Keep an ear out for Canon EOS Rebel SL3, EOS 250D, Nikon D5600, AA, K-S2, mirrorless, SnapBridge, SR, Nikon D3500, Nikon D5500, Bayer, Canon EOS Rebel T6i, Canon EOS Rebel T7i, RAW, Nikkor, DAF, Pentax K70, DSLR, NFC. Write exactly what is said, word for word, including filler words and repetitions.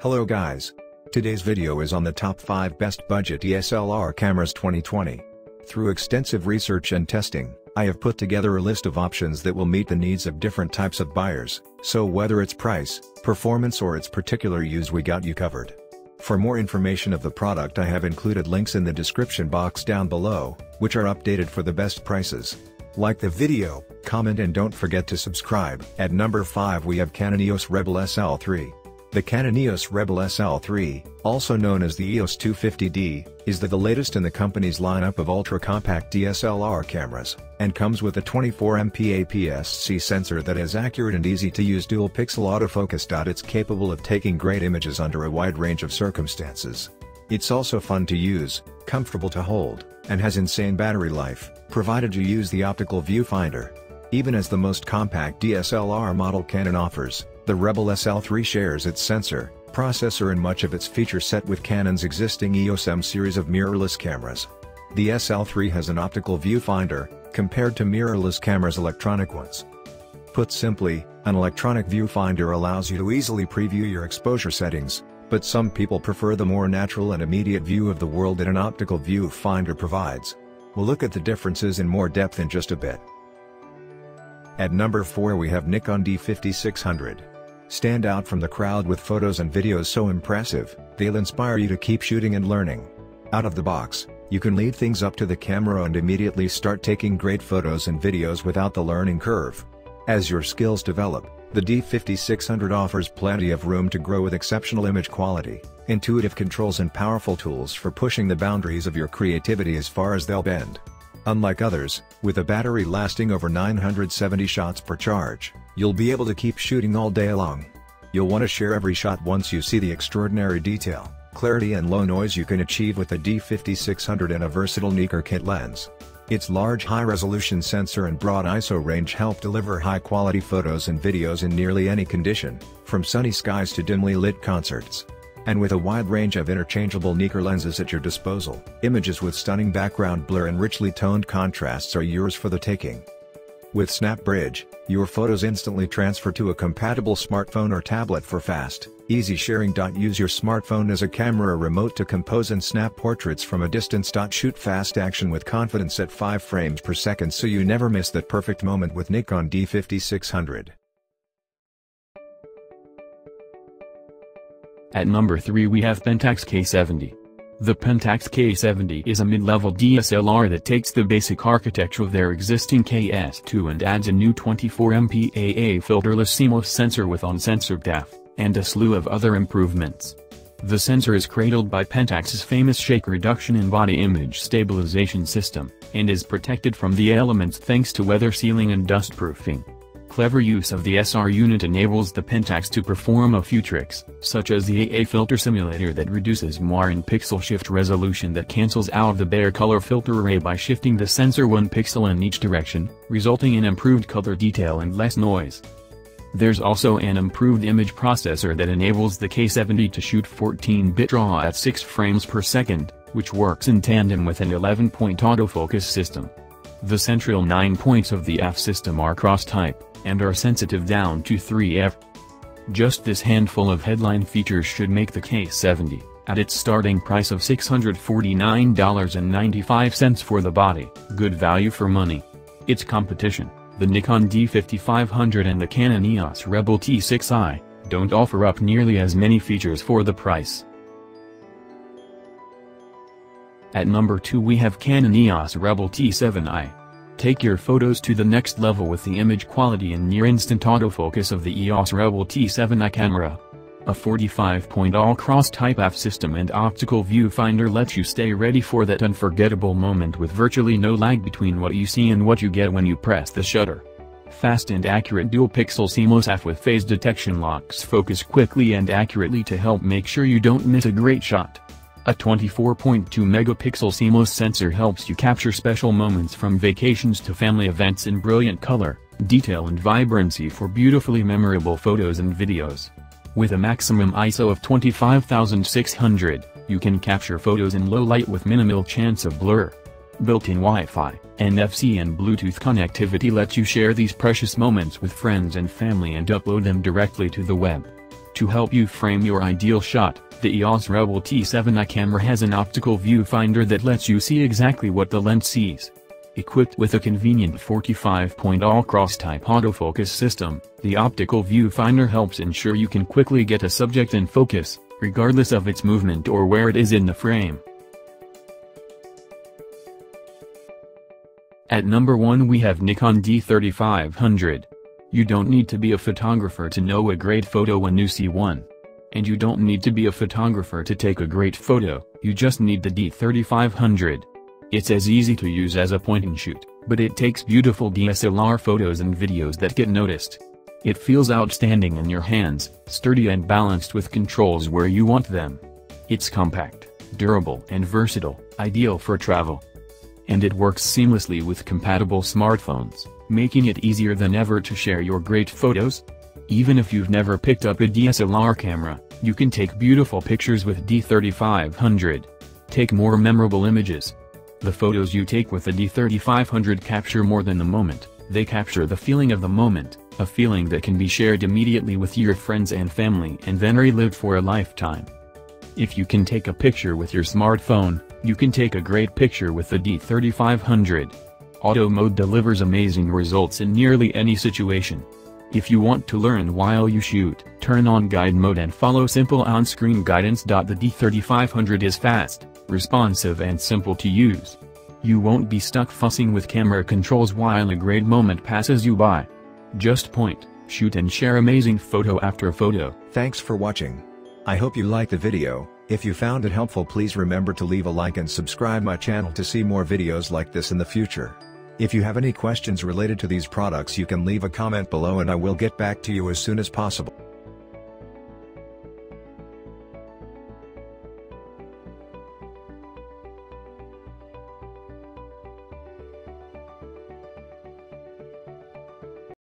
Hello guys! Today's video is on the top five best budget D S L R cameras twenty twenty. Through extensive research and testing, I have put together a list of options that will meet the needs of different types of buyers, so whether it's price, performance or its particular use, we got you covered. For more information of the product, I have included links in the description box down below, which are updated for the best prices. Like the video, comment and don't forget to subscribe. At number five we have Canon E O S Rebel S L three. The Canon E O S Rebel S L three, also known as the E O S two fifty D, is the, the latest in the company's lineup of ultra-compact D S L R cameras, and comes with a twenty-four megapixel A P S C sensor that is accurate and easy to use dual-pixel autofocus. It's capable of taking great images under a wide range of circumstances. It's also fun to use, comfortable to hold, and has insane battery life, provided you use the optical viewfinder. Even as the most compact D S L R model Canon offers, the Rebel S L three shares its sensor, processor and much of its feature set with Canon's existing E O S M series of mirrorless cameras. The S L three has an optical viewfinder, compared to mirrorless cameras' electronic ones. Put simply, an electronic viewfinder allows you to easily preview your exposure settings, but some people prefer the more natural and immediate view of the world that an optical viewfinder provides. We'll look at the differences in more depth in just a bit. At number four we have Nikon D fifty-six hundred. Stand out from the crowd with photos and videos so impressive, they'll inspire you to keep shooting and learning. Out of the box, you can leave things up to the camera and immediately start taking great photos and videos without the learning curve. As your skills develop, the D fifty-six hundred offers plenty of room to grow with exceptional image quality, intuitive controls and powerful tools for pushing the boundaries of your creativity as far as they'll bend. Unlike others, with a battery lasting over nine hundred seventy shots per charge, you'll be able to keep shooting all day long. You'll want to share every shot once you see the extraordinary detail, clarity and low noise you can achieve with the D fifty-six hundred and a versatile Nikkor kit lens. Its large high-resolution sensor and broad I S O range help deliver high-quality photos and videos in nearly any condition, from sunny skies to dimly lit concerts. And with a wide range of interchangeable Nikkor lenses at your disposal, images with stunning background blur and richly toned contrasts are yours for the taking. With SnapBridge, your photos instantly transfer to a compatible smartphone or tablet for fast, easy sharing. Use your smartphone as a camera remote to compose and snap portraits from a distance. Shoot fast action with confidence at five frames per second so you never miss that perfect moment with Nikon D fifty-six hundred. At number three we have Pentax K seventy. The Pentax K seventy is a mid-level D S L R that takes the basic architecture of their existing K S two and adds a new twenty-four megapixel A A filterless C MOS sensor with on-sensor D A F, and a slew of other improvements. The sensor is cradled by Pentax's famous shake reduction and body image stabilization system, and is protected from the elements thanks to weather sealing and dust proofing. Clever use of the S R unit enables the Pentax to perform a few tricks, such as the A A filter simulator that reduces M A R and pixel shift resolution that cancels out the Bayer color filter array by shifting the sensor one pixel in each direction, resulting in improved color detail and less noise. There's also an improved image processor that enables the K seventy to shoot fourteen bit RAW at six frames per second, which works in tandem with an eleven point autofocus system. The central nine points of the F system are cross-type, and are sensitive down to three F. Just this handful of headline features should make the K seventy, at its starting price of six hundred forty-nine ninety-five dollars for the body, good value for money. Its competition, the Nikon D fifty-five hundred and the Canon E O S Rebel T six i, don't offer up nearly as many features for the price. At number two we have Canon E O S Rebel T seven i. Take your photos to the next level with the image quality and near-instant autofocus of the E O S Rebel T seven i camera. A forty-five point all cross-type F system and optical viewfinder lets you stay ready for that unforgettable moment with virtually no lag between what you see and what you get when you press the shutter. Fast and accurate dual-pixel C MOS F with phase detection locks focus quickly and accurately to help make sure you don't miss a great shot. A twenty-four point two megapixel C MOS sensor helps you capture special moments from vacations to family events in brilliant color, detail and vibrancy for beautifully memorable photos and videos. With a maximum I S O of twenty-five thousand six hundred, you can capture photos in low light with minimal chance of blur. Built-in Wi-Fi, N F C and Bluetooth connectivity lets you share these precious moments with friends and family and upload them directly to the web. To help you frame your ideal shot, the E O S Rebel T seven i camera has an optical viewfinder that lets you see exactly what the lens sees. Equipped with a convenient forty-five point all cross-type autofocus system, the optical viewfinder helps ensure you can quickly get a subject in focus, regardless of its movement or where it is in the frame. At number one we have Nikon D thirty-five hundred. You don't need to be a photographer to know a great photo when you see one. And you don't need to be a photographer to take a great photo, you just need the D thirty-five hundred. It's as easy to use as a point-and-shoot, but it takes beautiful D S L R photos and videos that get noticed. It feels outstanding in your hands, sturdy and balanced with controls where you want them. It's compact, durable and versatile, ideal for travel. And it works seamlessly with compatible smartphones, making it easier than ever to share your great photos. Even if you've never picked up a D S L R camera, you can take beautiful pictures with D thirty-five hundred. Take more memorable images. The photos you take with the D thirty-five hundred capture more than the moment, they capture the feeling of the moment, a feeling that can be shared immediately with your friends and family and then relived for a lifetime. If you can take a picture with your smartphone, you can take a great picture with the D thirty-five hundred. Auto mode delivers amazing results in nearly any situation. If you want to learn while you shoot, turn on guide mode and follow simple on-screen guidance. The D thirty-five hundred is fast, responsive and simple to use. You won't be stuck fussing with camera controls while a great moment passes you by. Just point, shoot and share amazing photo after photo. Thanks for watching. I hope you liked the video. If you found it helpful, please remember to leave a like and subscribe my channel to see more videos like this in the future. If you have any questions related to these products, you can leave a comment below and I will get back to you as soon as possible.